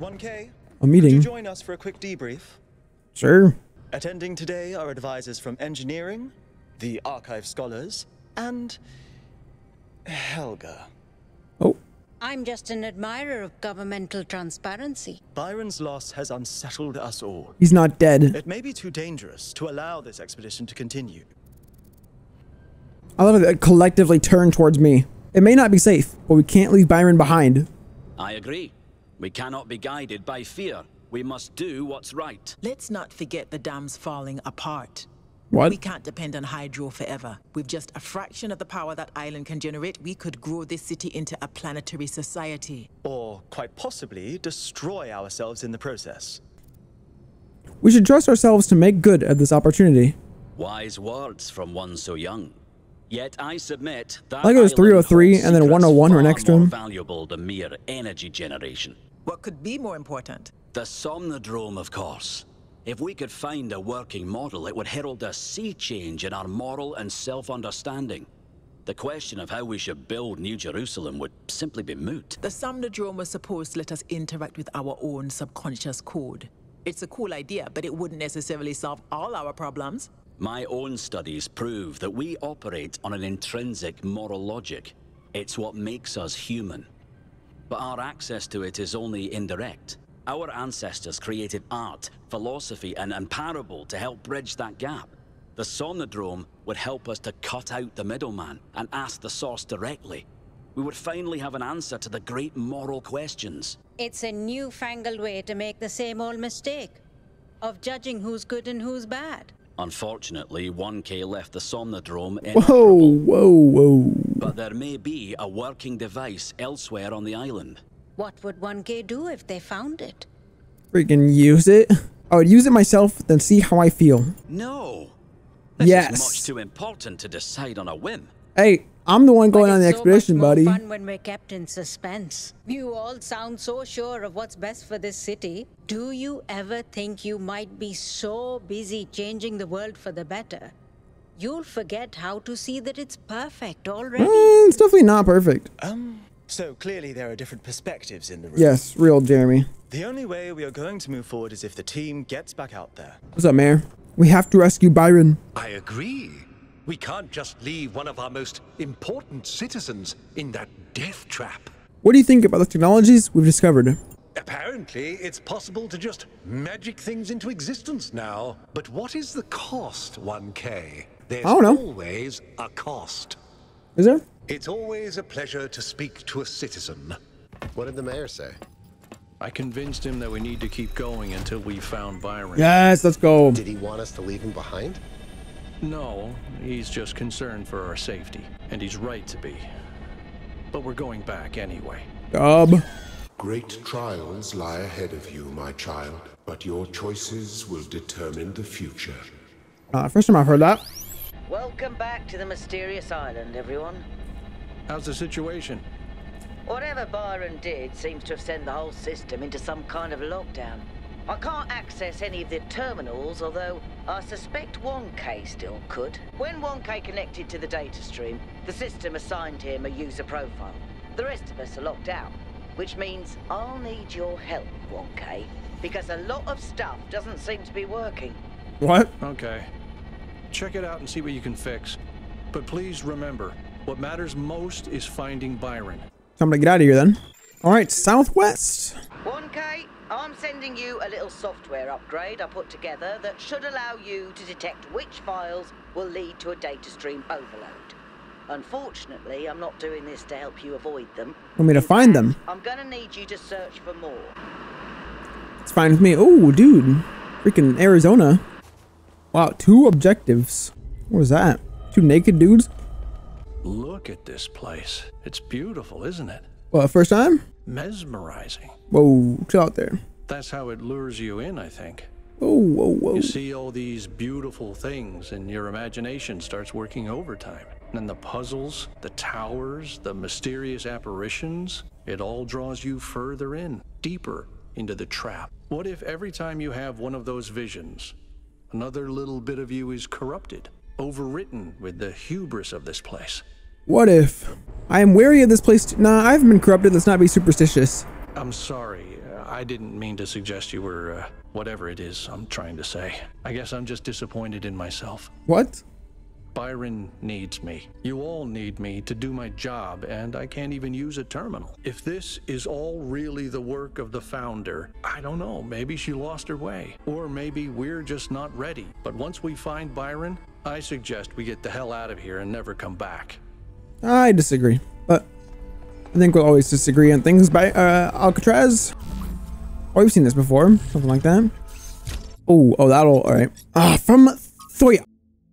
1K, a meeting. Could you join us for a quick debrief? Sure. Attending today are advisors from engineering, the archive scholars, and Helga. Oh. I'm just an admirer of governmental transparency. Byron's loss has unsettled us all. He's not dead. It may be too dangerous to allow this expedition to continue. I love it collectively turned towards me. It may not be safe, but we can't leave Byron behind. I agree. We cannot be guided by fear. We must do what's right. Let's not forget the dam's falling apart. What? We can't depend on hydro forever. With just a fraction of the power that island can generate, we could grow this city into a planetary society. Or, quite possibly, destroy ourselves in the process. We should trust ourselves to make good at this opportunity. Wise words from one so young. Yet I submit that like it was 303 and then 101 were next to him. Valuable to mere energy generation. What could be more important? The Somnodrome, of course. If we could find a working model, it would herald a sea change in our moral and self-understanding. The question of how we should build New Jerusalem would simply be moot. The Somnodrome was supposed to let us interact with our own subconscious code. It's a cool idea, but it wouldn't necessarily solve all our problems. My own studies prove that we operate on an intrinsic moral logic. It's what makes us human. But our access to it is only indirect. Our ancestors created art, philosophy, and parable to help bridge that gap. The Somnodrome would help us to cut out the middleman and ask the source directly. We would finally have an answer to the great moral questions. It's a newfangled way to make the same old mistake of judging who's good and who's bad. Unfortunately, 1K left the Somnodrome inoperable. Whoa, whoa, whoa. But there may be a working device elsewhere on the island. What would 1K do if they found it? Freaking use it. I would use it myself, then see how I feel. No. This is much too important to decide on a whim. Hey, I'm the one going on the expedition, buddy. It's so much more fun when we're kept in suspense. You all sound so sure of what's best for this city. Do you ever think you might be so busy changing the world for the better, you'll forget how to see that it's perfect already? It's definitely not perfect. So clearly there are different perspectives in the room. Yes, real Jeremy. The only way we are going to move forward is if the team gets back out there. What's up, Mayor? We have to rescue Byron. I agree. We can't just leave one of our most important citizens in that death trap. What do you think about the technologies we've discovered? Apparently, it's possible to just magic things into existence now. But what is the cost, 1K? There's always a cost. Is there? It's always a pleasure to speak to a citizen. What did the mayor say? I convinced him that we need to keep going until we found Byron. Yes, let's go. Did he want us to leave him behind? No, he's just concerned for our safety, and he's right to be. But we're going back anyway. Great trials lie ahead of you, my child, but your choices will determine the future. First time I've heard that. Welcome back to the mysterious island, everyone. How's the situation? Whatever Byron did seems to have sent the whole system into some kind of lockdown. I can't access any of the terminals, although I suspect 1K still could. When 1K connected to the data stream, the system assigned him a user profile. The rest of us are locked out, which means I'll need your help, 1K, because a lot of stuff doesn't seem to be working. What? Okay. Check it out and see what you can fix. But please remember, what matters most is finding Byron. So I'm gonna get out of here then. All right, Southwest. 1K, I'm sending you a little software upgrade I put together that should allow you to detect which files will lead to a data stream overload. Unfortunately, I'm not doing this to help you avoid them. Want me to find them? I'm gonna need you to search for more. It's fine with me. Oh, dude, freaking Arizona. Wow, 2 objectives. What was that? 2 naked dudes? Look at this place. It's beautiful, isn't it? Well, first time? Mesmerizing. Whoa, it's out there. That's how it lures you in, I think. Whoa, whoa, whoa. You see all these beautiful things and your imagination starts working overtime. And the puzzles, the towers, the mysterious apparitions, it all draws you further in, deeper into the trap. What if every time you have one of those visions, another little bit of you is corrupted? Overwritten with the hubris of this place. What if I am wary of this place? Nah, I haven't been corrupted. Let's not be superstitious. I'm sorry. I didn't mean to suggest you were whatever it is I'm trying to say. I guess I'm just disappointed in myself. What? Byron needs me. You all need me to do my job, and I can't even use a terminal. If this is all really the work of the founder, I don't know, maybe she lost her way. Or maybe we're just not ready. But once we find Byron, I suggest we get the hell out of here and never come back. I disagree, but I think we'll always disagree on things by Alcatraz. Oh, we've seen this before, something like that. Oh, that'll, all right. From Thoya.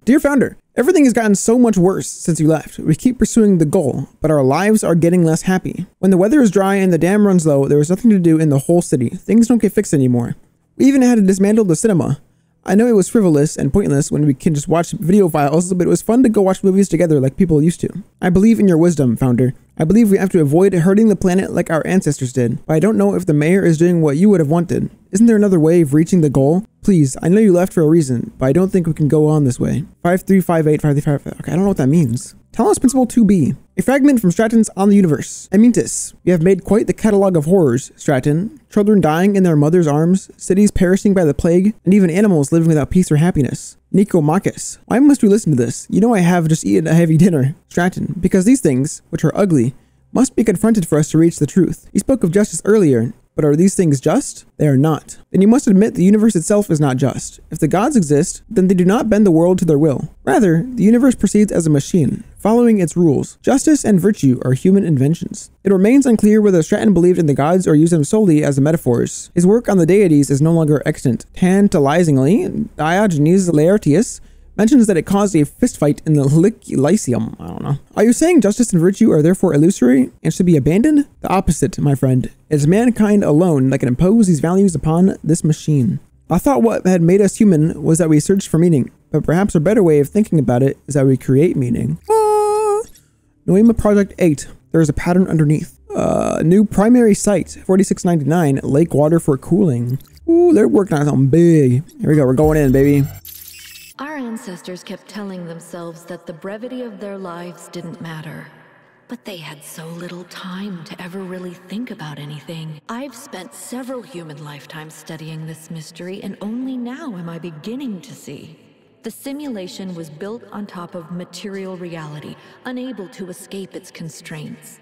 Dear founder, everything has gotten so much worse since you left. We keep pursuing the goal, but our lives are getting less happy. When the weather is dry and the dam runs low, there is nothing to do in the whole city. Things don't get fixed anymore. We even had to dismantle the cinema. I know it was frivolous and pointless when we can just watch video files, but it was fun to go watch movies together like people used to. I believe in your wisdom, founder. I believe we have to avoid hurting the planet like our ancestors did, but I don't know if the mayor is doing what you would have wanted. Isn't there another way of reaching the goal? Please, I know you left for a reason, but I don't think we can go on this way. 53585355. Okay, I don't know what that means. Talos Principle 2b. A fragment from Stratton's On the Universe. Amyntas, you have made quite the catalog of horrors, Stratton. Children dying in their mother's arms, cities perishing by the plague, and even animals living without peace or happiness. Nicomachus, why must we listen to this? You know I have just eaten a heavy dinner. Stratton, because these things, which are ugly, must be confronted for us to reach the truth. You spoke of justice earlier, but are these things just? They are not. Then you must admit the universe itself is not just. If the gods exist, then they do not bend the world to their will. Rather, the universe proceeds as a machine, following its rules. Justice and virtue are human inventions. It remains unclear whether Stratton believed in the gods or used them solely as metaphors. His work on the deities is no longer extant. Tantalizingly, Diogenes Laertius mentions that it caused a fistfight in the Lyceum. I don't know. Are you saying justice and virtue are therefore illusory and should be abandoned? The opposite, my friend. It is mankind alone that can impose these values upon this machine. I thought what had made us human was that we searched for meaning, but perhaps a better way of thinking about it is that we create meaning. Noema Project 8. There is a pattern underneath. New primary site, 4699, lake water for cooling. Ooh, they're working on something big. Here we go, we're going in, baby. Our ancestors kept telling themselves that the brevity of their lives didn't matter, but they had so little time to ever really think about anything. I've spent several human lifetimes studying this mystery, and only now am I beginning to see. The simulation was built on top of material reality, unable to escape its constraints.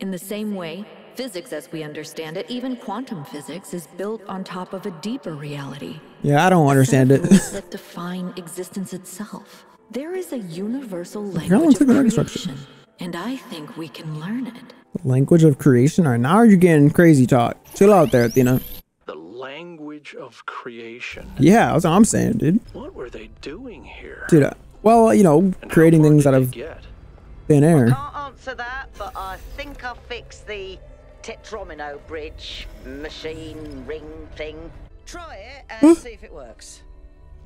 In the same way, physics as we understand it, even quantum physics, is built on top of a deeper reality. Yeah, I don't understand it. That define existence itself. There is a universal language of creation, and I think we can learn it. The language of creation? Alright, now you're getting crazy talk. Chill out there, Athena. The language of creation. Yeah, that's what I'm saying, dude. What were they doing here? Dude, well, you know, creating things out of thin air. I can't answer that, but I think I'll fix the Tetromino bridge machine ring thing. Try it and see if it works.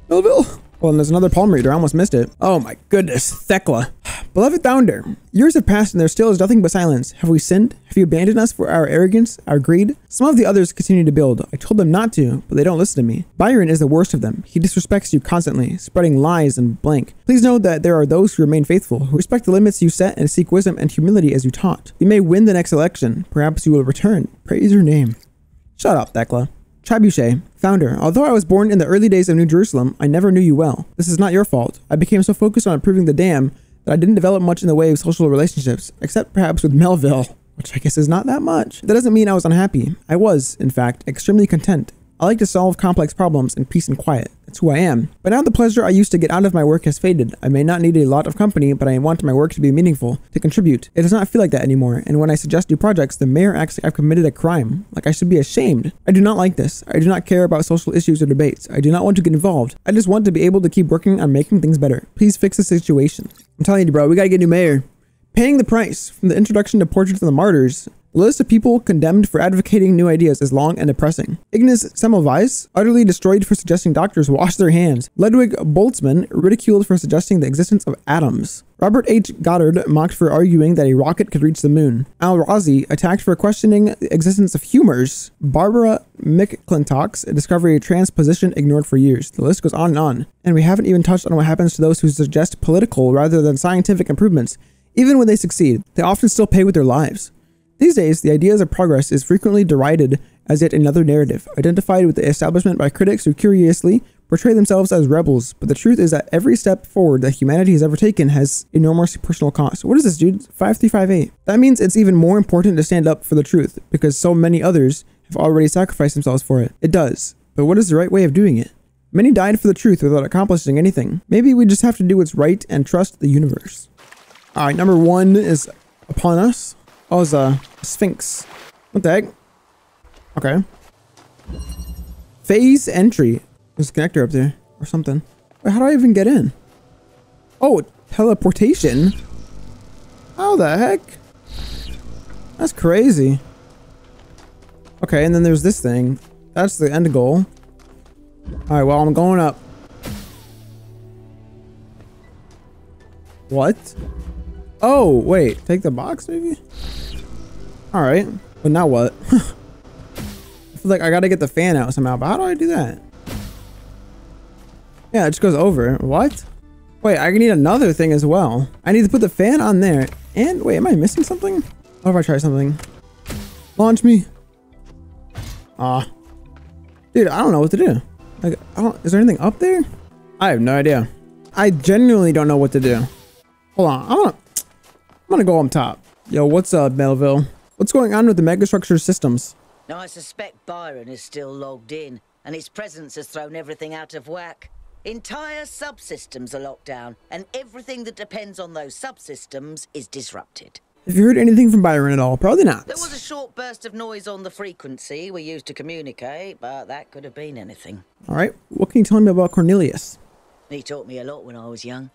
Melville. Well, and there's another palm reader. I almost missed it. Oh my goodness, Thecla. Beloved founder, years have passed and there still is nothing but silence. Have we sinned? Have you abandoned us for our arrogance, our greed? Some of the others continue to build. I told them not to, but they don't listen to me. Byron is the worst of them. He disrespects you constantly, spreading lies and blank. Please know that there are those who remain faithful, who respect the limits you set and seek wisdom and humility as you taught. You may win the next election. Perhaps you will return. Praise your name. Shut up, Thecla. Trebuchet, founder, although I was born in the early days of New Jerusalem, I never knew you well. This is not your fault. I became so focused on improving the dam that I didn't develop much in the way of social relationships, except perhaps with Melville, which I guess is not that much. That doesn't mean I was unhappy. I was, in fact, extremely content. I like to solve complex problems in peace and quiet. That's who I am. But now the pleasure I used to get out of my work has faded. I may not need a lot of company, but I want my work to be meaningful, to contribute. It does not feel like that anymore, and when I suggest new projects, the mayor acts like I've committed a crime, like I should be ashamed. I do not like this. I do not care about social issues or debates. I do not want to get involved. I just want to be able to keep working on making things better. Please fix the situation. I'm telling you, bro, we gotta get a new mayor. Paying the price, from the introduction to Portraits of the Martyrs. The list of people condemned for advocating new ideas is long and depressing. Ignaz Semmelweis, utterly destroyed for suggesting doctors wash their hands. Ludwig Boltzmann, ridiculed for suggesting the existence of atoms. Robert H. Goddard, mocked for arguing that a rocket could reach the moon. Al-Razi, attacked for questioning the existence of humors. Barbara McClintock's discovery of transposition ignored for years. The list goes on and on. And we haven't even touched on what happens to those who suggest political rather than scientific improvements. Even when they succeed, they often still pay with their lives. These days, the ideas of progress is frequently derided as yet another narrative, identified with the establishment by critics who curiously portray themselves as rebels, but the truth is that every step forward that humanity has ever taken has enormous personal cost. What is this, dude? 5358. That means it's even more important to stand up for the truth, because so many others have already sacrificed themselves for it. It does, but what is the right way of doing it? Many died for the truth without accomplishing anything. Maybe we just have to do what's right and trust the universe. Alright, number one is upon us. Oh, it's a Sphinx. What the heck? Okay. Phase entry. There's a connector up there or something. Wait, how do I even get in? Oh, teleportation? How the heck? That's crazy. Okay, and then there's this thing. That's the end goal. Alright, well, I'm going up. What? Oh, wait. Take the box, maybe? Alright. But now what? I feel like I gotta get the fan out somehow, but how do I do that? Yeah, it just goes over. What? Wait, I need another thing as well. I need to put the fan on there. And, wait, am I missing something? What if I try something? Launch me. Ah. Dude, I don't know what to do. Like, is there anything up there? I have no idea. I genuinely don't know what to do. Hold on. I'm gonna go on top. Yo, what's up, Melville? What's going on with the megastructure systems? Now, I suspect Byron is still logged in, and his presence has thrown everything out of whack. Entire subsystems are locked down, and everything that depends on those subsystems is disrupted. Have you heard anything from Byron at all? Probably not. There was a short burst of noise on the frequency we used to communicate, but that could have been anything. All right. What can you tell me about Cornelius? He taught me a lot when I was young.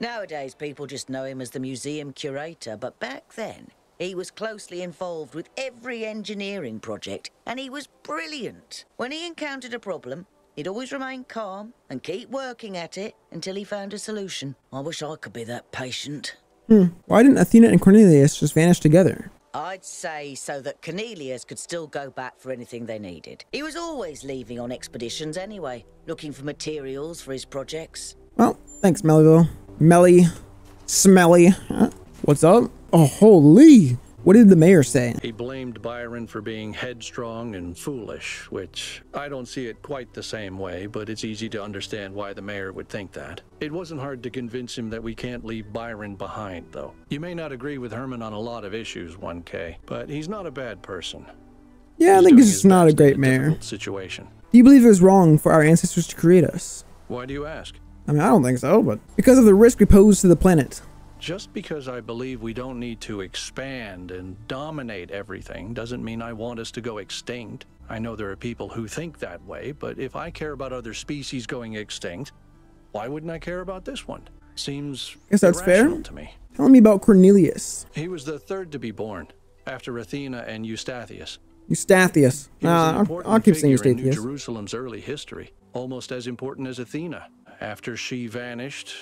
Nowadays, people just know him as the museum curator, but back then, he was closely involved with every engineering project, and he was brilliant. When he encountered a problem, he'd always remain calm and keep working at it until he found a solution. I wish I could be that patient. Why didn't Athena and Cornelius just vanish together? I'd say so that Cornelius could still go back for anything they needed. He was always leaving on expeditions anyway, looking for materials for his projects. Well, thanks, Melville. Melly. Smelly. Huh? What's up? Oh, holy. What did the mayor say? He blamed Byron for being headstrong and foolish, which I don't see it quite the same way, but it's easy to understand why the mayor would think that. It wasn't hard to convince him that we can't leave Byron behind, though. You may not agree with Herman on a lot of issues, 1K, but he's not a bad person. Yeah, I think he's just not a great mayor. Situation. Do you believe it was wrong for our ancestors to create us? Why do you ask? I mean, I don't think so, but because of the risk we pose to the planet. Just because I believe we don't need to expand and dominate everything doesn't mean I want us to go extinct. I know there are people who think that way, but if I care about other species going extinct, why wouldn't I care about this one? Seems irrational to me. Tell me about Cornelius. He was the third to be born, after Athena and Eustathius. Eustathius. I'll keep saying Eustathius. In New Jerusalem's early history, almost as important as Athena. After she vanished,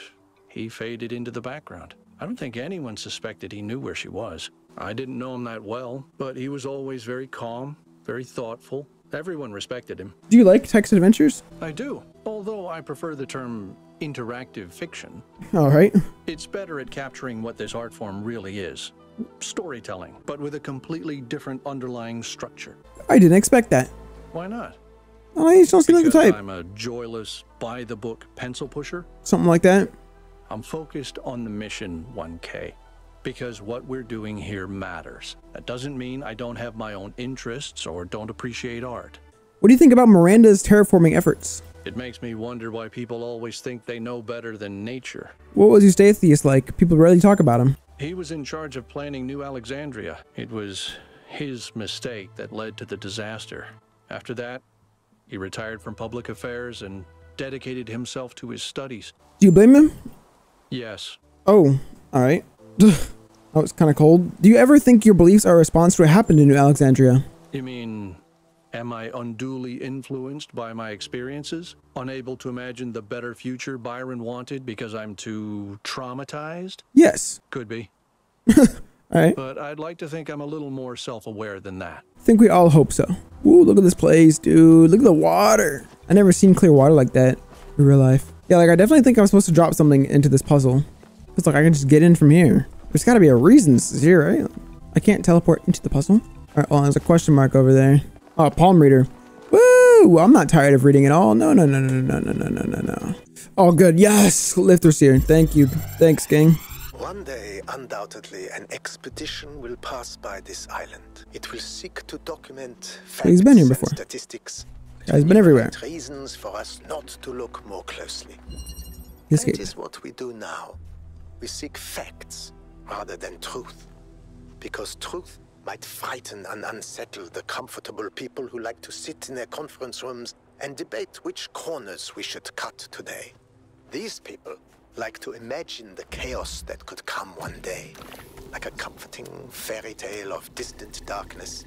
he faded into the background. I don't think anyone suspected he knew where she was. I didn't know him that well, but he was always very calm, very thoughtful. Everyone respected him. Do you like text adventures? I do, although I prefer the term interactive fiction. All right. It's better at capturing what this art form really is. Storytelling, but with a completely different underlying structure. I didn't expect that. Why not? Oh, I just don't seem like the type. I'm a joyless, by-the-book pencil pusher. Something like that. I'm focused on the mission, 1K, because what we're doing here matters. That doesn't mean I don't have my own interests or don't appreciate art. What do you think about Miranda's terraforming efforts? It makes me wonder why people always think they know better than nature. What was Eustathius like? People rarely talk about him. He was in charge of planning New Alexandria. It was his mistake that led to the disaster. After that, he retired from public affairs and dedicated himself to his studies. Do you blame him? Yes. Oh, all right. That was kind of cold. Do you ever think your beliefs are a response to what happened in New Alexandria? You mean, am I unduly influenced by my experiences? Unable to imagine the better future Byron wanted because I'm too traumatized? Yes. Could be. All right. But I'd like to think I'm a little more self-aware than that. I think we all hope so. Ooh, look at this place, dude. Look at the water. I never seen clear water like that in real life. Yeah, like I definitely think I'm supposed to drop something into this puzzle. It's like I can just get in from here. There's got to be a reason this is here, right? I can't teleport into the puzzle. All right, well, there's a question mark over there. Oh, palm reader. Woo! I'm not tired of reading at all. No. Oh, good. Yes! Lifter's here. Thank you. Thanks, gang. One day, undoubtedly, an expedition will pass by this island. It will seek to document facts and statistics. He's been everywhere. Reasons for us not to look more closely. That is what we do now. We seek facts rather than truth, because truth might frighten and unsettle the comfortable people who like to sit in their conference rooms and debate which corners we should cut today. These people like to imagine the chaos that could come one day, like a comforting fairy tale of distant darkness.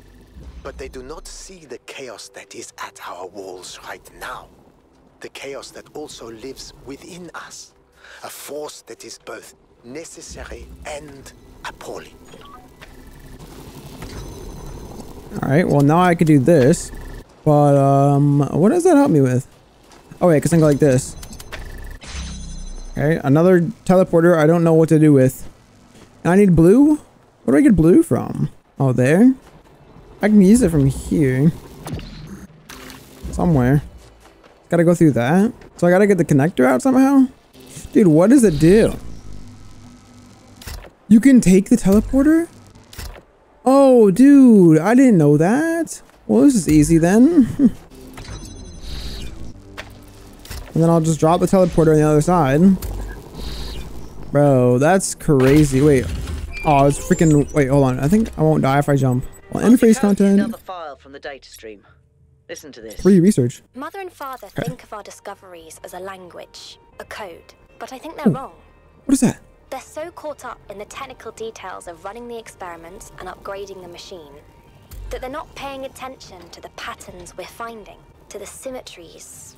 But they do not see the chaos that is at our walls right now. The chaos that also lives within us. A force that is both necessary and appalling. Alright, well now I could do this. But, what does that help me with? Oh wait, because I can go like this. Okay, another teleporter I don't know what to do with. And I need blue? Where do I get blue from? Oh, there? I can use it from here. Somewhere. Gotta go through that. So I gotta get the connector out somehow? Dude, what does it do? You can take the teleporter? Oh, dude, I didn't know that. Well, this is easy then. And then I'll just drop the teleporter on the other side. Bro, that's crazy. Wait. Oh, it's freaking... Wait, hold on. I think I won't die if I jump. Well, interface content. Another file from the data stream. Listen to this. Free research. Mother and father think of our discoveries as a language, a code, but I think they're wrong. What is that? They're so caught up in the technical details of running the experiments and upgrading the machine that they're not paying attention to the patterns we're finding, to the symmetries,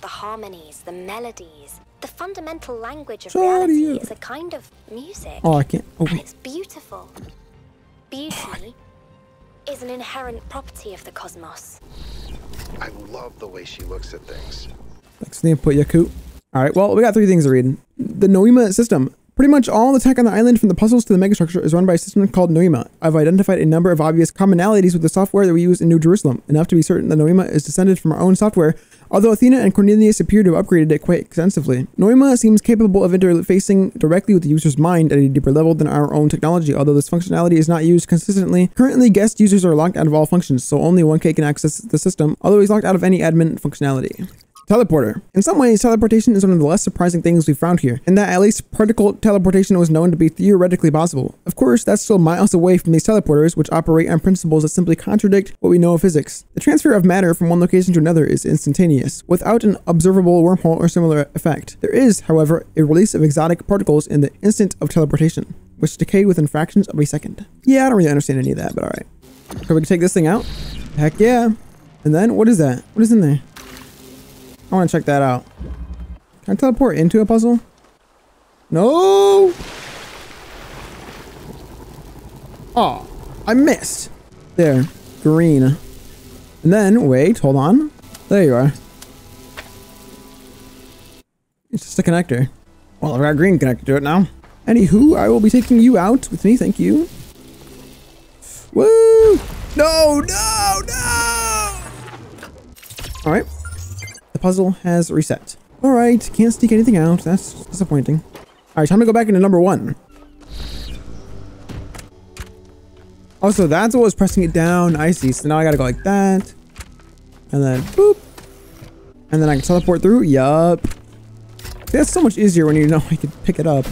the harmonies, the melodies. The fundamental language of reality is a kind of music. Oh, I can't. Oh. And it's beautiful. Beauty is an inherent property of the cosmos. I love the way she looks at things. Thanks for the input, Yaqut. All right, well, we got three things to read. The Noema system. Pretty much all the tech on the island, from the puzzles to the megastructure, is run by a system called Noema. I've identified a number of obvious commonalities with the software that we use in New Jerusalem, enough to be certain that Noema is descended from our own software, although Athena and Cornelius appear to have upgraded it quite extensively. Noema seems capable of interfacing directly with the user's mind at a deeper level than our own technology, although this functionality is not used consistently. Currently, guest users are locked out of all functions, so only 1K can access the system, although he's locked out of any admin functionality. Teleporter. In some ways, teleportation is one of the less surprising things we found here, in that at least particle teleportation was known to be theoretically possible. Of course, that's still miles away from these teleporters, which operate on principles that simply contradict what we know of physics. The transfer of matter from one location to another is instantaneous, without an observable wormhole or similar effect. There is, however, a release of exotic particles in the instant of teleportation, which decay within fractions of a second. Yeah, I don't really understand any of that, but alright. So we can take this thing out? Heck yeah. And then, what is that? What is in there? I want to check that out. Can I teleport into a puzzle? No! Oh, I missed. There, green. And then, wait, hold on. There you are. It's just a connector. Well, I've got a green connector to it now. Anywho, I will be taking you out with me, thank you. Woo! No! All right. Puzzle has reset. All right, can't sneak anything out. That's disappointing. All right, time to go back into number one. Also, that's what was pressing it down. I see. So now I gotta go like that, and then boop, and then I can teleport through. Yup. That's so much easier when you know I can pick it up.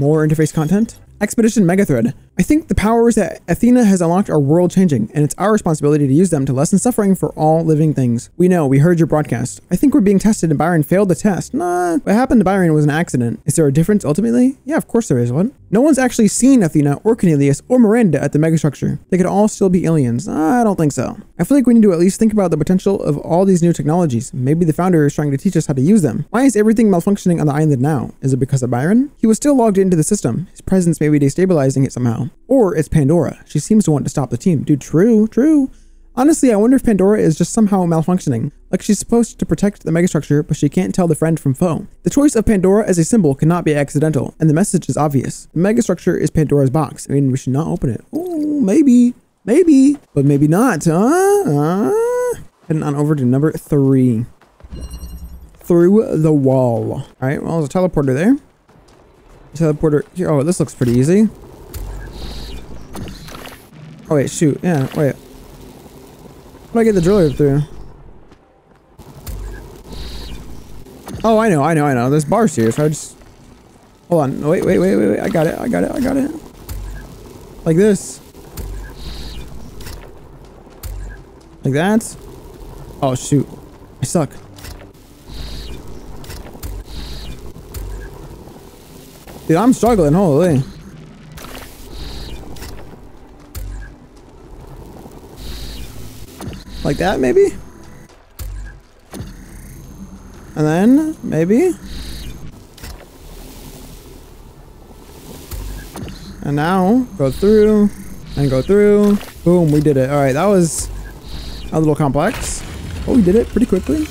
More interface content. Expedition Megathread. I think the powers that Athena has unlocked are world-changing, and it's our responsibility to use them to lessen suffering for all living things. We know, we heard your broadcast. I think we're being tested and Byron failed the test. Nah, what happened to Byron was an accident. Is there a difference ultimately? Yeah, of course there is one. No one's actually seen Athena or Cornelius or Miranda at the megastructure. They could all still be aliens. I don't think so. I feel like we need to at least think about the potential of all these new technologies. Maybe the founder is trying to teach us how to use them. Why is everything malfunctioning on the island now? Is it because of Byron? He was still logged into the system. His presence may be destabilizing it somehow. Or it's Pandora. She seems to want to stop the team. Dude, true. Honestly, I wonder if Pandora is just somehow malfunctioning, like she's supposed to protect the megastructure, but she can't tell the friend from foe. The choice of Pandora as a symbol cannot be accidental, and the message is obvious. The megastructure is Pandora's box. I mean, we should not open it. Oh, maybe. Maybe. But maybe not, Heading on over to number 3. Through the wall. All right, well, there's a teleporter there. Teleporter here. Oh, this looks pretty easy. Oh, wait, shoot. Yeah, wait. How do I get the driller through? Oh, I know. There's bars here, so I just... Hold on. Wait. I got it. Like this. Like that. Oh, shoot. I suck. Dude, I'm struggling. Holy. Like that, maybe? And then, maybe? And now, go through, and go through. Boom, we did it. All right, that was a little complex. Oh, we did it pretty quickly.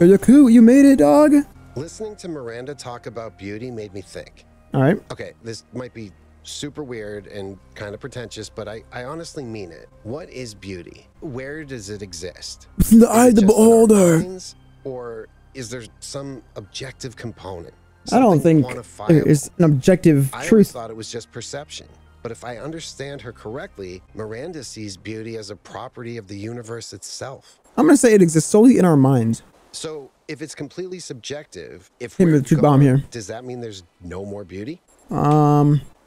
Yaqut, you made it, dog. Listening to Miranda talk about beauty made me think. All right. Okay, this might be super weird and kind of pretentious, but I honestly mean it. What is beauty? Where does it exist? It's in the eye of the beholder. Or is there some objective component? I don't think it's an objective truth. I thought it was just perception. But if I understand her correctly, Miranda sees beauty as a property of the universe itself. I'm going to say it exists solely in our minds. So if it's completely subjective, if we're gone, does that mean there's no more beauty?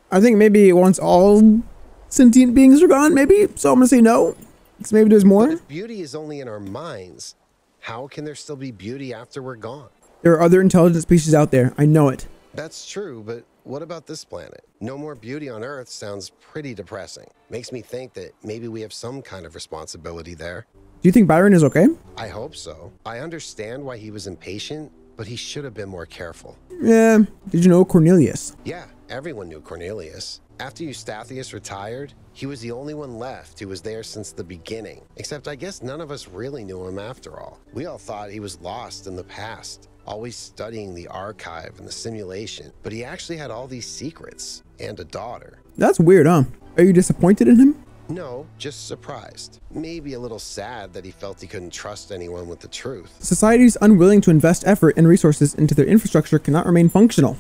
I think maybe once all sentient beings are gone, maybe. So I'm gonna say no. Because maybe there's more. But if beauty is only in our minds, how can there still be beauty after we're gone? There are other intelligent species out there. I know it. That's true, but what about this planet? No more beauty on Earth sounds pretty depressing. Makes me think that maybe we have some kind of responsibility there. Do you think Byron is okay? I hope so. I understand why he was impatient, but he should have been more careful. Yeah. Did you know Cornelius? Yeah. Everyone knew Cornelius. After Eustathius retired, he was the only one left who was there since the beginning. Except I guess none of us really knew him after all. We all thought he was lost in the past, always studying the archive and the simulation. But he actually had all these secrets and a daughter. That's weird, huh? Are you disappointed in him? No, just surprised. Maybe a little sad that he felt he couldn't trust anyone with the truth. Societies unwilling to invest effort and resources into their infrastructure cannot remain functional.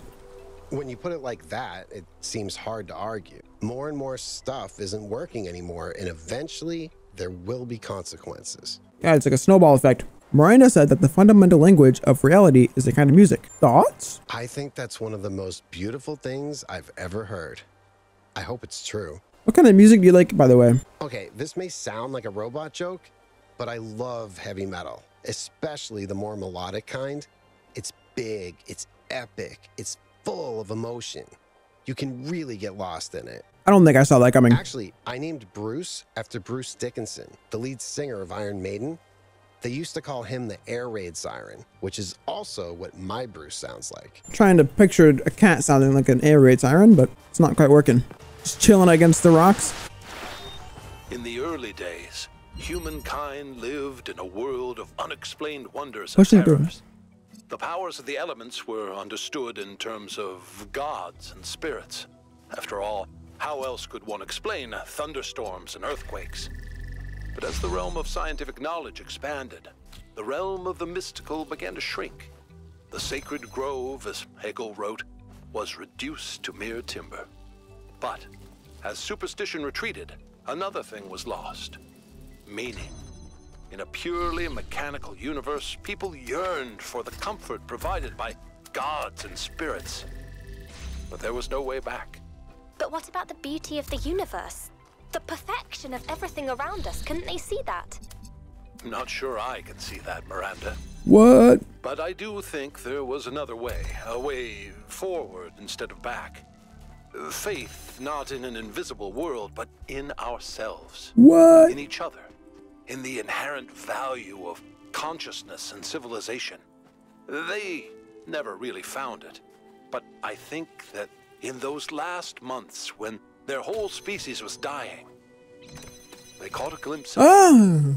When you put it like that, it seems hard to argue. More and more stuff isn't working anymore, and eventually there will be consequences. Yeah, it's like a snowball effect. Miranda said that the fundamental language of reality is a kind of music. Thoughts? I think that's one of the most beautiful things I've ever heard. I hope it's true. What kind of music do you like, by the way? Okay, this may sound like a robot joke, but I love heavy metal, especially the more melodic kind. It's big, it's epic, it's full of emotion. You can really get lost in it. I don't think I saw that coming. Actually, I named Bruce after Bruce Dickinson, the lead singer of Iron Maiden. They used to call him the air raid siren, which is also what my Bruce sounds like. I'm trying to picture a cat sounding like an air raid siren, but it's not quite working. Just chilling against the rocks. In the early days, humankind lived in a world of unexplained wonders and terrors. The powers of the elements were understood in terms of gods and spirits. After all, how else could one explain thunderstorms and earthquakes? But as the realm of scientific knowledge expanded, the realm of the mystical began to shrink. The sacred grove, as Hegel wrote, was reduced to mere timber. But as superstition retreated, another thing was lost: meaning. In a purely mechanical universe, people yearned for the comfort provided by gods and spirits. But there was no way back. But what about the beauty of the universe? The perfection of everything around us? Couldn't they see that? I'm not sure I can see that, Miranda. What? But I do think there was another way. A way forward instead of back. Faith not in an invisible world, but in ourselves. What? In each other. In the inherent value of consciousness and civilization. They never really found it, but I think that in those last months when their whole species was dying, they They caught a glimpse of you.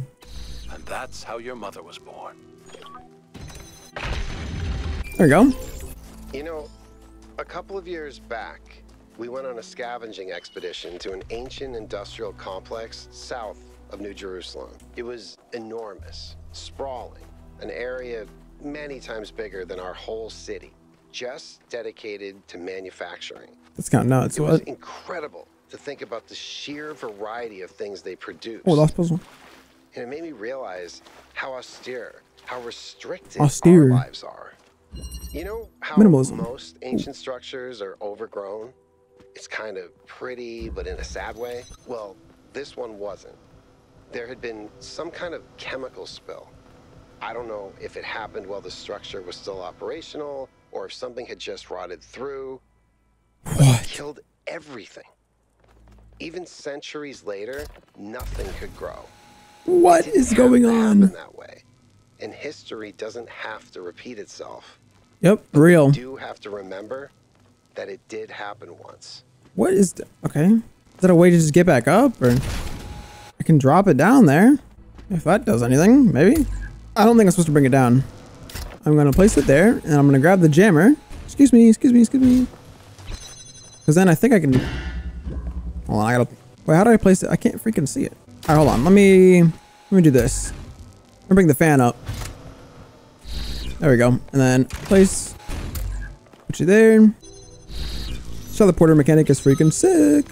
And that's how your mother was born. There we go. You know, a couple of years back, we went on a scavenging expedition to an ancient industrial complex south of New Jerusalem. It was enormous, sprawling, an area many times bigger than our whole city, just dedicated to manufacturing. That's kind of nuts. It was incredible to think about the sheer variety of things they produce. Oh, last puzzle. And it made me realize how austere, how restricted our lives are. You know how most ancient structures are overgrown? It's kind of pretty, but in a sad way. Well, this one wasn't. There had been some kind of chemical spill. I don't know if it happened while the structure was still operational or if something had just rotted through. But it killed everything. Even centuries later, nothing could grow. What is going on? That way. And history doesn't have to repeat itself. Yep, real. You do have to remember that it did happen once. What is that? Okay. Is that a way to just get back up? Or I can drop it down there. If that does anything, maybe. I don't think I'm supposed to bring it down. I'm going to place it there, and I'm going to grab the jammer. Excuse me, excuse me, excuse me. Because then I think I can... Hold on, I gotta... Wait, how do I place it? I can't freaking see it. Alright, hold on. Let me do this. I'm gonna bring the fan up. There we go. And then place... Put you there. So the porter mechanic is freaking sick.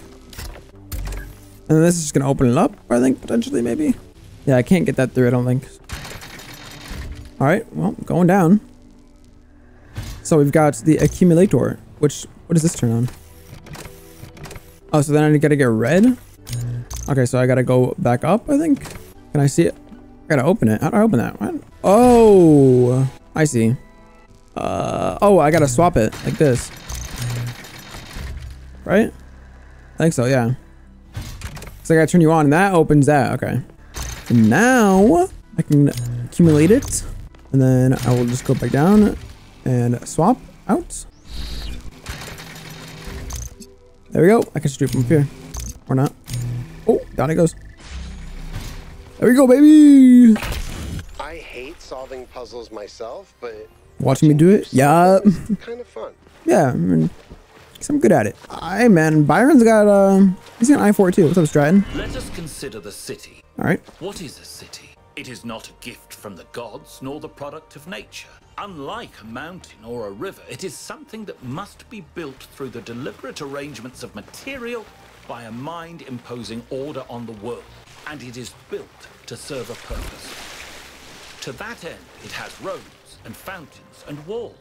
And then this is just gonna open it up, I think, potentially, maybe. Yeah, I can't get that through, I don't think. All right, well, going down. So we've got the accumulator, which, what does this turn on? Oh, so then I gotta get red. Okay, so I gotta go back up, I think. Can I see it? I gotta open it. How do I open that? What? Oh, I see. Oh, I gotta swap it like this. Right? I think so, yeah. So I gotta turn you on and that opens that, okay. And now I can accumulate it. And then I will just go back down and swap out. There we go. I can strip from up here. Or not. Oh, down it goes. There we go, baby. I hate solving puzzles myself, but... Watching me do it? Yeah. Kind of fun. Yeah, I mean, 'cause I'm good at it. Hey, man. Byron's got, he's got an eye for it, too. What's up, Stratton? Let us consider the city. All right. What is a city? It is not a gift from the gods, nor the product of nature. Unlike a mountain or a river, it is something that must be built through the deliberate arrangements of material by a mind imposing order on the world, and it is built to serve a purpose. To that end, it has roads and fountains and walls,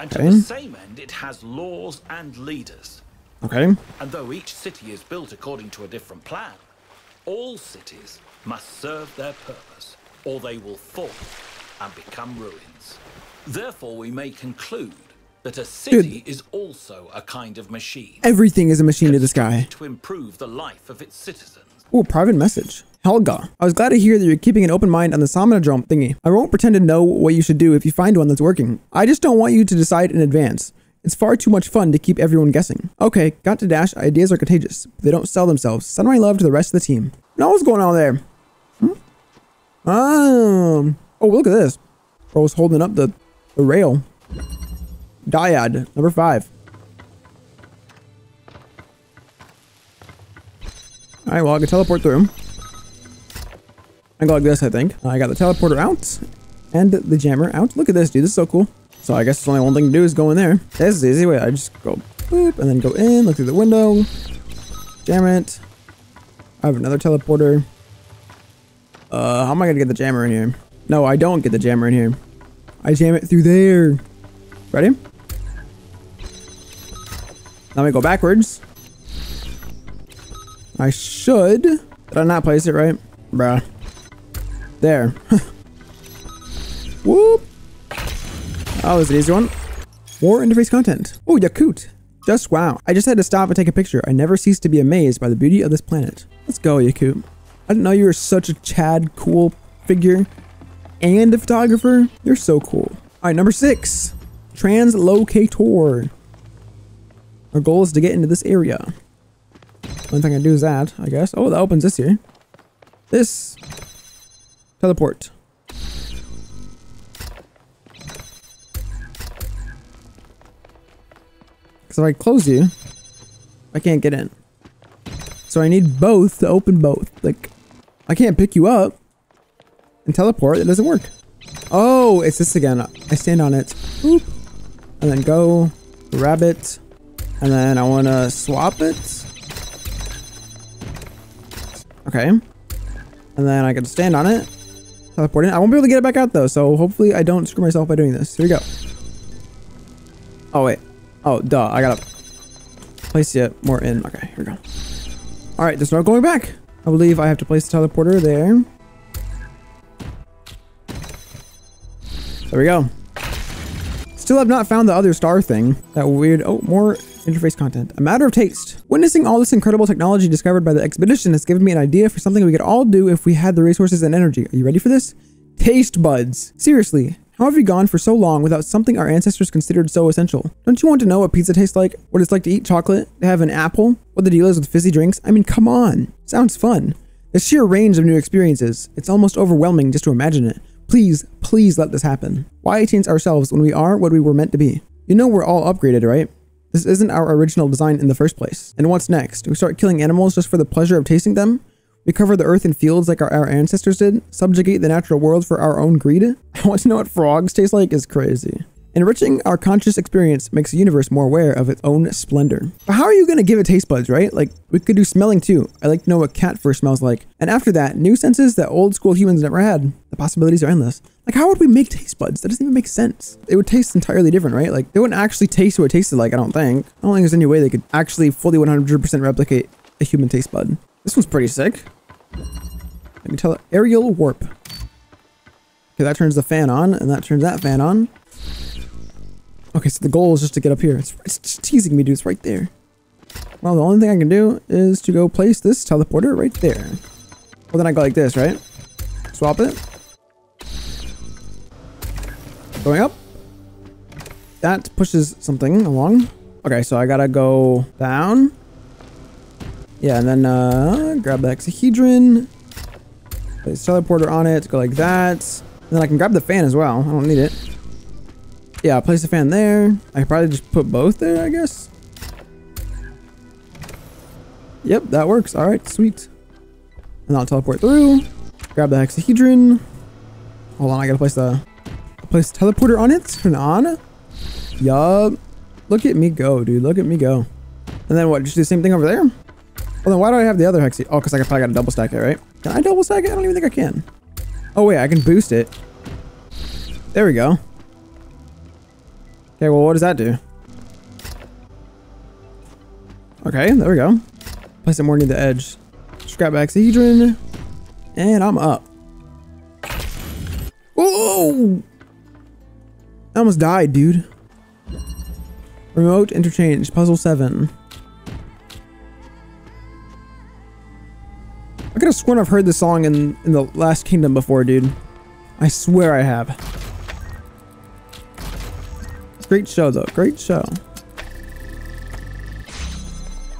and to the same end, it has laws and leaders. Okay. And though each city is built according to a different plan, all cities must serve their purpose, or they will fall and become ruins. Therefore, we may conclude that a city is also a kind of machine. Everything is a machine to this guy. To improve the life of its citizens. Oh, private message. Helga, I was glad to hear that you're keeping an open mind on the Somnodrome thingy. I won't pretend to know what you should do if you find one that's working. I just don't want you to decide in advance. It's far too much fun to keep everyone guessing. Okay, got to dash. Ideas are contagious. But they don't sell themselves. Send my love to the rest of the team. Now what's going on there? Oh, look at this. Bro's holding up the rail. Dyad, number 5. All right, well, I can teleport through. I go like this, I think. I got the teleporter out and the jammer out. Look at this, dude. This is so cool. So I guess the only one thing to do is go in there. This is the easy way. I just go boop and then go in, look through the window. Jam it. I have another teleporter. How am I gonna get the jammer in here? No, I don't get the jammer in here. I jam it through there. Ready? Now we go backwards. I should. Did I not place it right? Bruh. There. Whoop. Oh, there's an easy one. More interface content. Oh, Yaqut. Just wow. I just had to stop and take a picture. I never cease to be amazed by the beauty of this planet. Let's go, Yaqut. I didn't know you were such a Chad cool figure and a photographer. You're so cool. All right, number 6, translocator. Our goal is to get into this area. Only thing I do is that, I guess. Oh, that opens this here. This. Teleport. Because if I close you, I can't get in. So I need both to open both. Like, I can't pick you up and teleport. It doesn't work. Oh, it's this again. I stand on it. Oop. And then go. Grab it. And then I want to swap it. Okay. And then I can stand on it. Teleport in. I won't be able to get it back out though. So hopefully I don't screw myself by doing this. Here we go. Oh, wait. Oh, duh. I gotta place it more in. Okay, here we go. All right, there's no going back. I believe I have to place the teleporter there. There we go. Still have not found the other star thing. That weird... Oh, more interface content. A matter of taste. Witnessing all this incredible technology discovered by the expedition has given me an idea for something we could all do if we had the resources and energy. Are you ready for this? Taste buds. Seriously, how have you gone for so long without something our ancestors considered so essential? Don't you want to know what pizza tastes like? What it's like to eat chocolate? To have an apple? What the deal is with fizzy drinks? I mean, come on. Sounds fun. The sheer range of new experiences. It's almost overwhelming just to imagine it. Please, please let this happen. Why change ourselves when we are what we were meant to be? You know we're all upgraded, right? This isn't our original design in the first place. And what's next? We start killing animals just for the pleasure of tasting them? We cover the earth and fields like our ancestors did? Subjugate the natural world for our own greed? I want to know what frogs taste like is crazy. Enriching our conscious experience makes the universe more aware of its own splendor. But how are you going to give it taste buds, right? Like, we could do smelling too. I'd like to know what cat fur smells like. And after that, new senses that old school humans never had. The possibilities are endless. Like, how would we make taste buds? That doesn't even make sense. It would taste entirely different, right? Like, they wouldn't actually taste what it tasted like, I don't think. I don't think there's any way they could actually fully 100% replicate a human taste bud. This one's pretty sick. Let me tell it. Aerial warp. Okay, that turns the fan on, and that turns that fan on. Okay, so the goal is just to get up here. It's just teasing me, dude. It's right there. Well, the only thing I can do is to go place this teleporter right there. Well, then I go like this, right? Swap it. Going up. That pushes something along. Okay, so I gotta go down. Yeah, and then grab the hexahedron. Place teleporter on it. Go like that. And then I can grab the fan as well. I don't need it. Yeah, I'll place the fan there. I could probably just put both there, I guess. Yep, that works. All right, sweet. And I'll teleport through. Grab the hexahedron. Hold on, I gotta place the teleporter on it. Turn it on. Yup. Look at me go, dude. Look at me go. And then what? Just do the same thing over there? Well, then why do I have the other hexi? Oh, because I probably gotta double stack it, right? Can I double stack it? I don't even think I can. Oh wait, I can boost it. There we go. Okay, well, what does that do? Okay, there we go. Place it more near the edge. Just grab hexahedron. And I'm up. Whoa! I almost died, dude. Remote interchange, puzzle 7. I could have sworn I've heard this song in The Last Kingdom before, dude. I swear I have. Great show though, great show.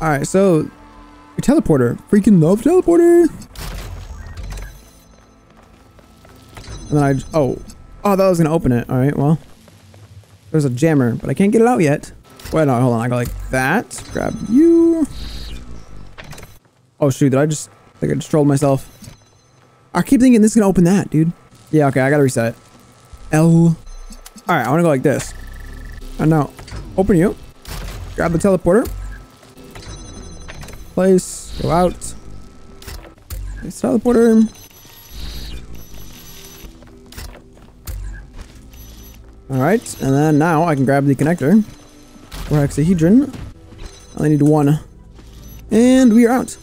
All right, so your teleporter, freaking love teleporter. And then I, oh, that was gonna open it. All right, well, there's a jammer, but I can't get it out yet. Wait, no, hold on, I go like that, grab you. Oh shoot, did I just, I think I just trolled myself. I keep thinking this is gonna open that, dude. Yeah, okay, I gotta reset it. L. All right, I wanna go like this. And now, open you. Grab the teleporter. Place. Go out. Place teleporter. Alright, and then now I can grab the connector. For hexahedron. I only need one. And we are out.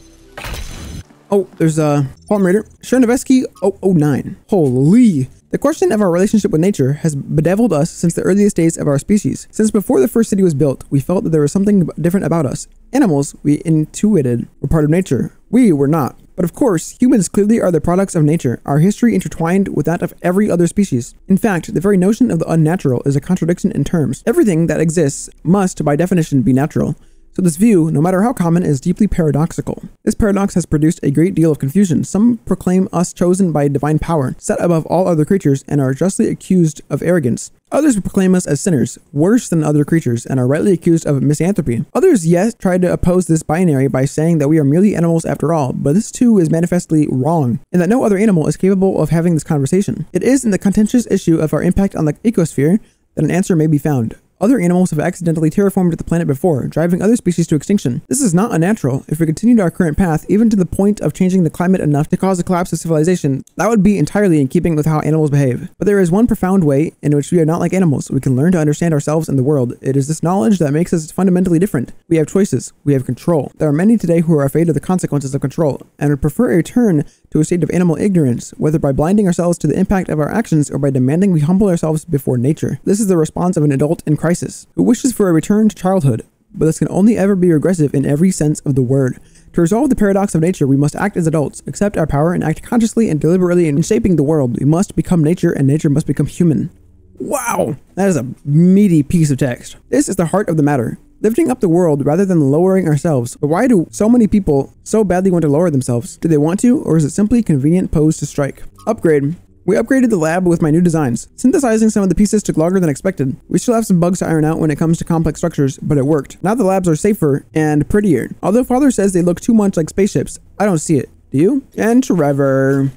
Oh, there's a palm reader. Chernyshevsky 009. Holy... The question of our relationship with nature has bedeviled us since the earliest days of our species. Since before the first city was built, we felt that there was something different about us. Animals, we intuited, were part of nature. We were not. But of course, humans clearly are the products of nature, our history intertwined with that of every other species. In fact, the very notion of the unnatural is a contradiction in terms. Everything that exists must, by definition, be natural. So this view, no matter how common, is deeply paradoxical. This paradox has produced a great deal of confusion. Some proclaim us chosen by divine power, set above all other creatures, and are justly accused of arrogance. Others proclaim us as sinners, worse than other creatures, and are rightly accused of misanthropy. Others yet try to oppose this binary by saying that we are merely animals after all, but this too is manifestly wrong, and that no other animal is capable of having this conversation. It is in the contentious issue of our impact on the ecosphere that an answer may be found. Other animals have accidentally terraformed the planet before, driving other species to extinction. This is not unnatural. If we continued our current path, even to the point of changing the climate enough to cause a collapse of civilization, that would be entirely in keeping with how animals behave. But there is one profound way in which we are not like animals. We can learn to understand ourselves and the world. It is this knowledge that makes us fundamentally different. We have choices. We have control. There are many today who are afraid of the consequences of control, and would prefer a return to a state of animal ignorance, whether by blinding ourselves to the impact of our actions or by demanding we humble ourselves before nature. This is the response of an adult in crisis, who wishes for a return to childhood, but this can only ever be regressive in every sense of the word. To resolve the paradox of nature, we must act as adults, accept our power, and act consciously and deliberately in shaping the world. We must become nature, and nature must become human. Wow! That is a meaty piece of text. This is the heart of the matter. Lifting up the world rather than lowering ourselves. But why do so many people so badly want to lower themselves? Do they want to, or is it simply a convenient pose to strike? Upgrade. We upgraded the lab with my new designs. Synthesizing some of the pieces took longer than expected. We still have some bugs to iron out when it comes to complex structures, but it worked. Now the labs are safer and prettier. Although Father says they look too much like spaceships, I don't see it. Do you? And Trevor.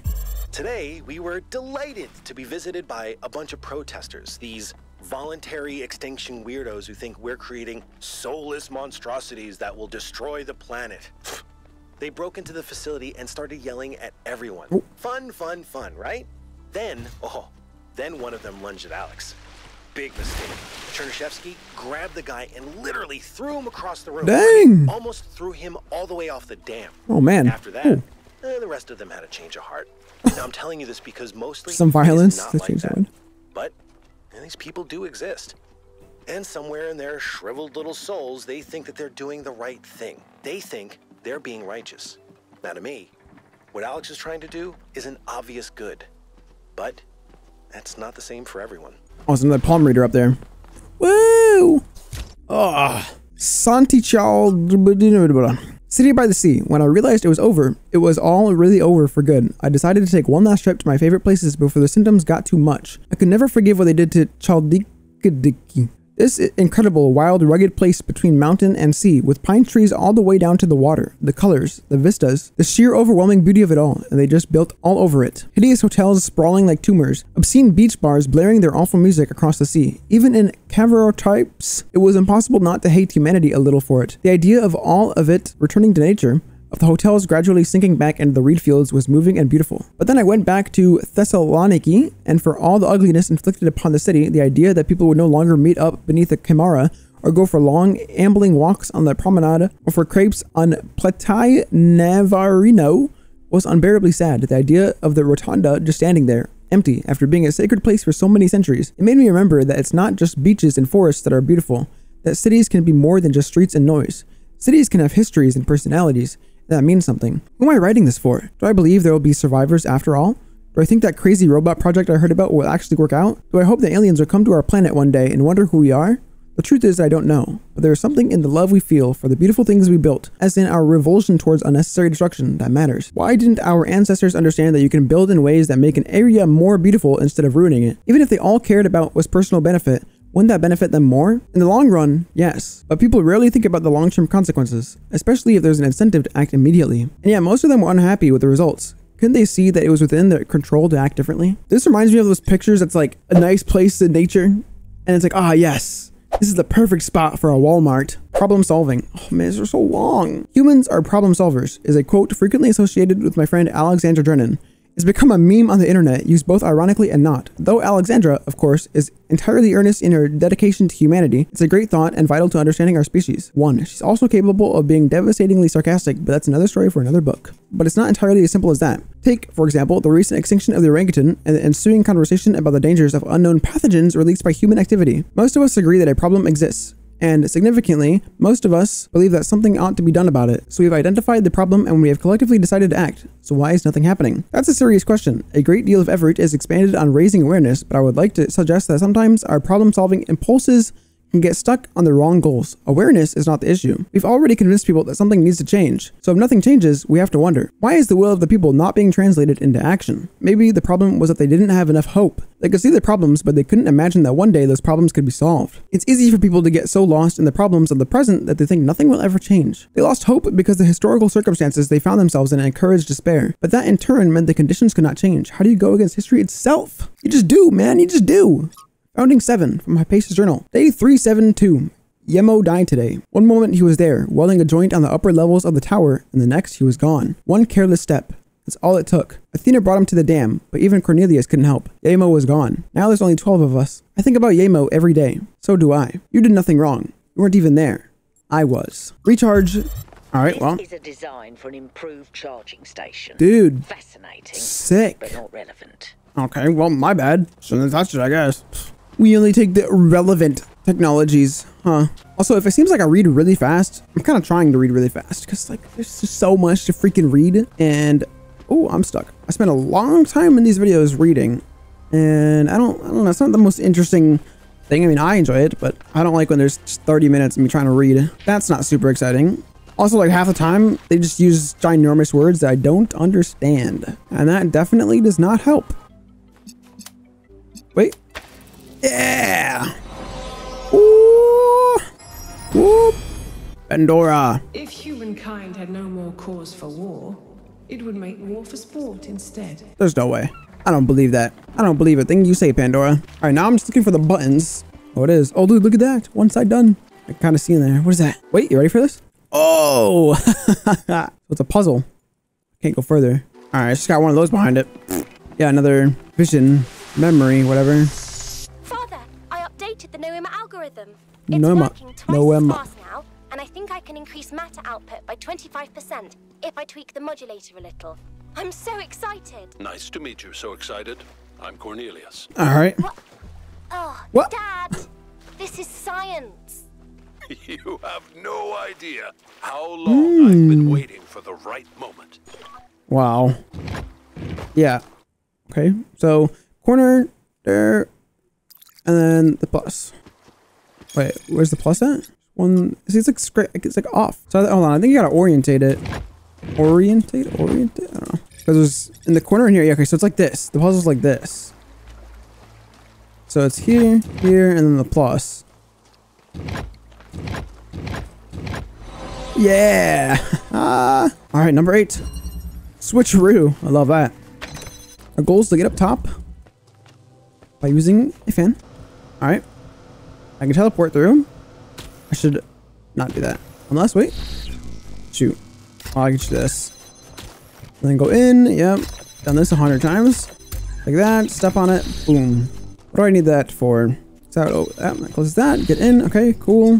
Today, we were delighted to be visited by a bunch of protesters. These voluntary extinction weirdos who think we're creating soulless monstrosities that will destroy the planet. They broke into the facility and started yelling at everyone. Ooh. Fun, fun, fun, right? Then one of them lunged at Alex. Big mistake. Chernyshevsky grabbed the guy and literally threw him across the room. Dang! Almost threw him all the way off the dam. Oh, man. After that, the rest of them had a change of heart. Now, I'm telling you this because mostly some violence. But these people do exist. And somewhere in their shriveled little souls, they think that they're doing the right thing. They think they're being righteous. Now to me, what Alex is trying to do is an obvious good. But that's not the same for everyone. Oh, it's another palm reader up there. Woo! Oh, Santi Child. City by the Sea. When I realized it was over, it was all really over for good. I decided to take one last trip to my favorite places before the symptoms got too much. I could never forgive what they did to Chaldikadiki. This incredible, wild, rugged place between mountain and sea, with pine trees all the way down to the water, the colors, the vistas, the sheer overwhelming beauty of it all, and they just built all over it. Hideous hotels sprawling like tumors, obscene beach bars blaring their awful music across the sea. Even in Cavarotypes, it was impossible not to hate humanity a little for it. The idea of all of it returning to nature, of the hotels gradually sinking back into the reed fields, was moving and beautiful. But then I went back to Thessaloniki, and for all the ugliness inflicted upon the city, the idea that people would no longer meet up beneath a chimera, or go for long ambling walks on the promenade, or for crepes on Platei Navarino, was unbearably sad. The idea of the rotunda just standing there, empty, after being a sacred place for so many centuries. It made me remember that it's not just beaches and forests that are beautiful, that cities can be more than just streets and noise. Cities can have histories and personalities. That means something. Who am I writing this for? Do I believe there will be survivors after all? Do I think that crazy robot project I heard about will actually work out? Do I hope the aliens will come to our planet one day and wonder who we are? The truth is I don't know, but there is something in the love we feel for the beautiful things we built, as in our revulsion towards unnecessary destruction, that matters. Why didn't our ancestors understand that you can build in ways that make an area more beautiful instead of ruining it? Even if they all cared about was personal benefit, wouldn't that benefit them more? In the long run, yes. But people rarely think about the long-term consequences, especially if there's an incentive to act immediately. And yet, most of them were unhappy with the results. Couldn't they see that it was within their control to act differently? This reminds me of those pictures that's like a nice place in nature, and it's like, ah, yes. This is the perfect spot for a Walmart. Problem solving. Oh man, these are so long. Humans are problem solvers is a quote frequently associated with my friend Alexander Drennan. It's become a meme on the internet, used both ironically and not. Though Alexandra, of course, is entirely earnest in her dedication to humanity, it's a great thought and vital to understanding our species. One, she's also capable of being devastatingly sarcastic, but that's another story for another book. But it's not entirely as simple as that. Take, for example, the recent extinction of the orangutan and the ensuing conversation about the dangers of unknown pathogens released by human activity. Most of us agree that a problem exists. And significantly, most of us believe that something ought to be done about it. So we've identified the problem and we have collectively decided to act. So why is nothing happening? That's a serious question. A great deal of effort is expended on raising awareness, but I would like to suggest that sometimes our problem-solving impulses and get stuck on the wrong goals. Awareness is not the issue. We've already convinced people that something needs to change, so if nothing changes, we have to wonder, why is the will of the people not being translated into action? Maybe the problem was that they didn't have enough hope. They could see the problems, but they couldn't imagine that one day those problems could be solved. It's easy for people to get so lost in the problems of the present that they think nothing will ever change. They lost hope because the historical circumstances they found themselves in encouraged despair, but that in turn meant the conditions could not change. How do you go against history itself? You just do, man, you just do. Founding 7 from Hypatia's Journal. Day 372. Yemo died today. One moment he was there, welding a joint on the upper levels of the tower, and the next he was gone. One careless step. That's all it took. Athena brought him to the dam, but even Cornelius couldn't help. Yemo was gone. Now there's only 12 of us. I think about Yemo every day. So do I. You did nothing wrong. You weren't even there. I was. Recharge. Alright, well. This is a design for an improved charging station. Dude. Fascinating. Sick. But not relevant. Okay, well, my bad. Shouldn't have touched it, I guess. We only take the relevant technologies, huh? Also, if it seems like I read really fast, I'm kind of trying to read really fast because, like, there's just so much to freaking read. And oh, I'm stuck. I spent a long time in these videos reading, and I don't know. It's not the most interesting thing. I mean, I enjoy it, but I don't like when there's just 30 minutes of me trying to read. That's not super exciting. Also, like half the time, they just use ginormous words that I don't understand, and that definitely does not help. Wait. Yeah. Ooh. Whoop. Pandora. If humankind had no more cause for war, it would make war for sport instead. There's no way. I don't believe that. I don't believe a thing you say, Pandora. All right, now I'm just looking for the buttons. Oh, it is. Oh, dude, look at that. One side done. I kind of see in there. What is that? Wait, you ready for this? Oh, it's a puzzle. Can't go further. All right, I just got one of those behind it. Yeah, another vision, memory, whatever. The Noema algorithm. It's working twice as fast now, and I think I can increase matter output by 25% if I tweak the modulator a little. I'm so excited. Nice to meet you. So excited. I'm Cornelius. All right. What? Oh, what? Dad, this is science. You have no idea how long I've been waiting for the right moment. Wow. Yeah. Okay. So corner there. And then the plus. Wait, where's the plus at? One. See, it's like off. So hold on, I think you gotta orientate it. Orientate. I don't know. Because there's in the corner in here. Yeah, okay, so it's like this. The puzzle's like this. So it's here, here, and then the plus. Yeah. All right, number 8. Switcheroo. I love that. Our goal is to get up top by using a fan. All right, I can teleport through. I should not do that. Unless, wait, shoot. Oh, I can do this. And then go in, yep. Done this 100 times. Like that, step on it, boom. What do I need that for? So, oh, that closes that, get in, okay, cool.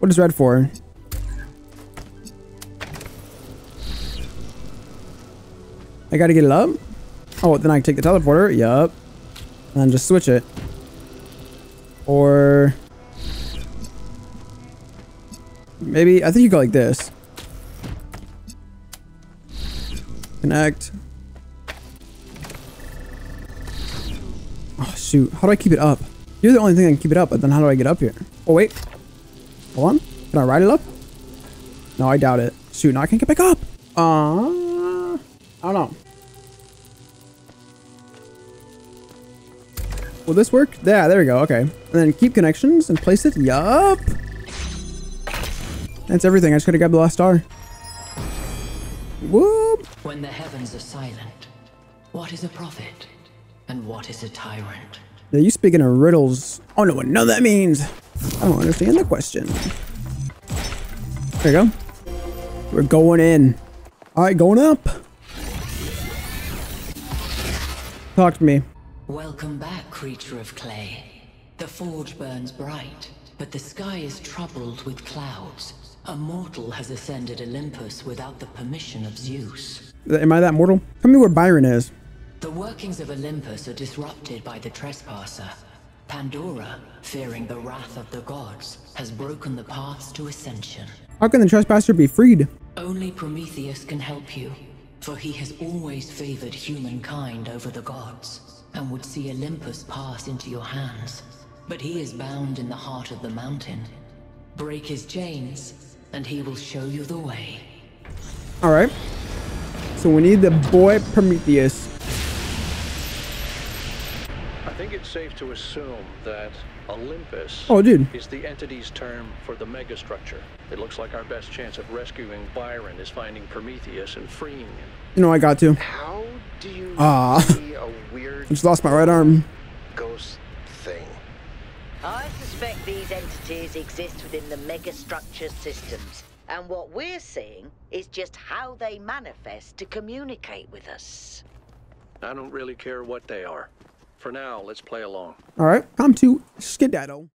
What is red for? I gotta get it up. Oh, then I can take the teleporter, yup. And then just switch it. Or maybe, I think you go like this. Connect. Oh shoot, how do I keep it up? You're the only thing I can keep it up, but then how do I get up here? Oh wait, hold on. Can I ride it up? No, I doubt it. Shoot, now I can't get back up. I don't know. Will this work? Yeah, there we go. Okay. And then keep connections and place it. Yup. That's everything. I just gotta grab the last star. Whoop. When the heavens are silent, what is a prophet and what is a tyrant? Now you speaking of riddles. Oh, no one know that means. I don't understand the question. There you go. We're going in. All right, going up. Talk to me. Welcome back, creature of clay. The forge burns bright, but the sky is troubled with clouds. A mortal has ascended Olympus without the permission of Zeus. Am I that mortal? Tell me where Byron is. The workings of Olympus are disrupted by the trespasser. Pandora, fearing the wrath of the gods, has broken the paths to ascension. How can the trespasser be freed? Only Prometheus can help you, for he has always favored humankind over the gods, and would see Olympus pass into your hands. But he is bound in the heart of the mountain. Break his chains, and he will show you the way. Alright. So we need the boy Prometheus. I think it's safe to assume that Olympus is the entity's term for the megastructure. It looks like our best chance of rescuing Byron is finding Prometheus and freeing him. You know I got to. How do you see a weird I just lost my right arm. Ghost thing. I suspect these entities exist within the megastructure systems. And what we're seeing is just how they manifest to communicate with us. I don't really care what they are. For now, let's play along. All right, come to Skedaddle.